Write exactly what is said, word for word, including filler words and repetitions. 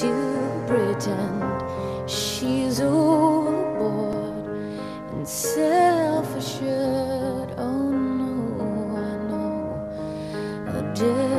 To pretend she's overboard and self-assured. Oh no, I know.